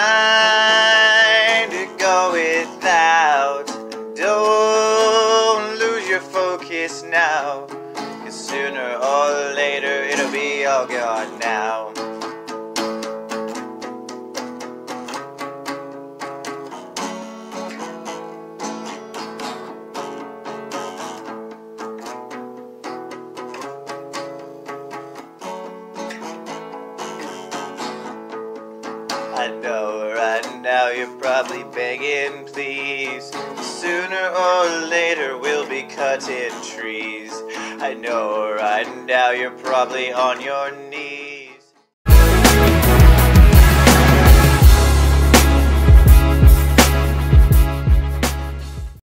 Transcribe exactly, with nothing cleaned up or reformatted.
trying to go without. Don't lose your focus now, 'cause sooner or later it'll be all gone now. I know right now you're probably begging, please. Sooner or later we'll be cutting trees. I know right now you're probably on your knees.